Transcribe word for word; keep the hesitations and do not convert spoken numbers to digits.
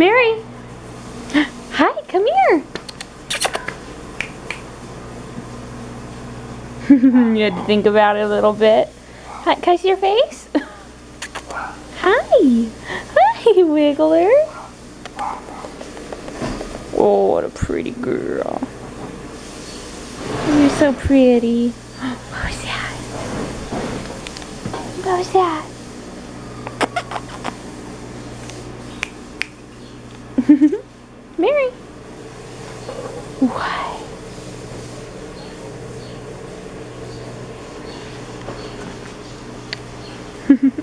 Mary. Hi, come here. You had to think about it a little bit. Hi, can I see your face? Hi. Hi, Wiggler. Oh, what a pretty girl. You're so pretty. What was that? What was that? Mary. What?